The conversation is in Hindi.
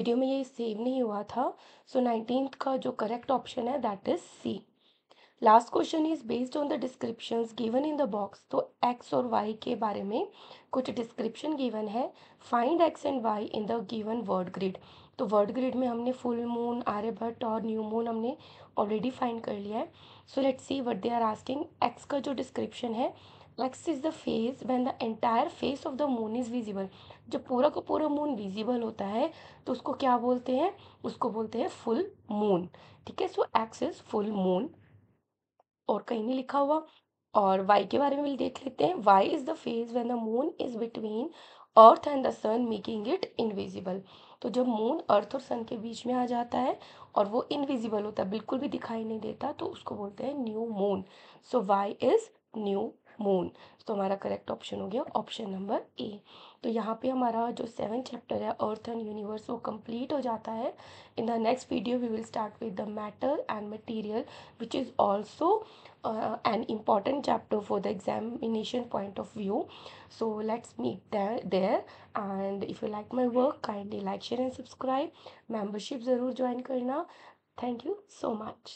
वीडियो में ये सेव नहीं हुआ था, सो 19th का जो करेक्ट ऑप्शन है that is C. Last question is based on the descriptions given in the box. तो एक्स और वाई के बारे में कुछ डिस्क्रिप्शन गिवन है, find X and Y in the given word grid. तो वर्ड ग्रिड में हमने फुल मून, आर्यभट्ट और न्यू मून हमने ऑलरेडी फाइंड कर लिया है। So let's see what they are asking. X का जो डिस्क्रिप्शन है, x is the face when the entire face of the moon is visible. जब पूरा का पूरा मून विजिबल होता है तो उसको क्या बोलते हैं? उसको बोलते हैं फुल मून। ठीक है, so X is full moon और कहीं नहीं लिखा हुआ। और वाई के बारे में देख लेते हैं। Y is the phase when the moon is between earth and the sun making it invisible. तो जब मून अर्थ और सन के बीच में आ जाता है और वो इनविजिबल होता है, बिल्कुल भी दिखाई नहीं देता, तो उसको बोलते हैं new moon. So Y is new moon. तो हमारा करेक्ट ऑप्शन हो गया ऑप्शन नंबर ए। तो यहाँ पे हमारा जो 7th चैप्टर है अर्थ एंड यूनिवर्स वो कंप्लीट हो जाता है। In the next video we will start with the matter and material which is also an important chapter for the examination point of view. So let's meet there and if you like my work kindly like share and subscribe. Membership ज़रूर ज्वाइन करना। Thank you so much.